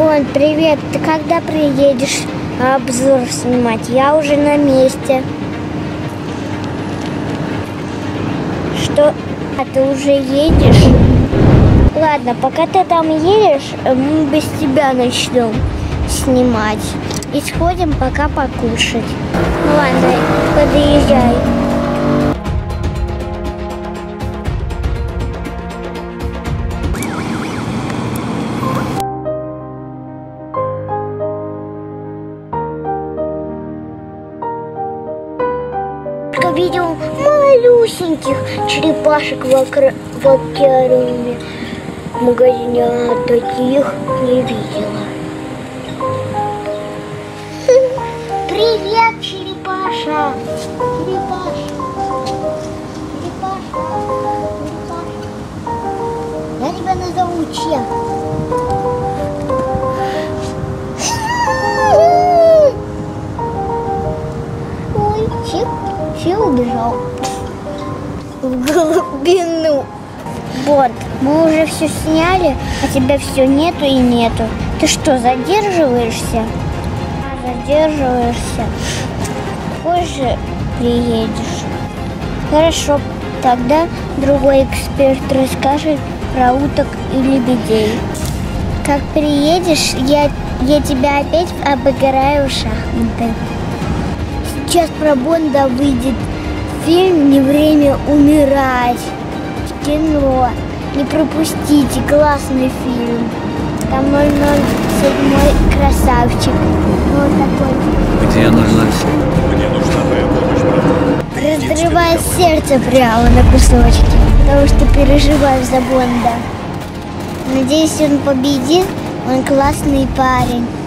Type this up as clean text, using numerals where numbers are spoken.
Бон, привет, ты когда приедешь обзор снимать? Я уже на месте. Что? А ты уже едешь? Ладно, пока ты там едешь, мы без тебя начнем снимать. И сходим пока покушать. Ладно, подъезжай. Видел малюсеньких черепашек в аквариуме. В магазине таких не видела. Привет, черепаша! Черепаша! Черепаша! Черепаша! Я тебя назову Чек. Все убежал в глубину. Вот, мы уже все сняли, а тебя все нету и нету. Ты что, задерживаешься? Задерживаешься. Позже приедешь. Хорошо, тогда другой эксперт расскажет про уток и лебедей. Как приедешь, я тебя опять обыграю в шахматы. Сейчас про Бонда выйдет фильм «Не время умирать». Кино. Не пропустите, классный фильм. Там 007 красавчик. Вот такой. Где нужна? Мне нужна твоя помощь, брат. Разрывает сердце прямо на кусочки, потому что переживаю за Бонда. Надеюсь, он победит. Он классный парень.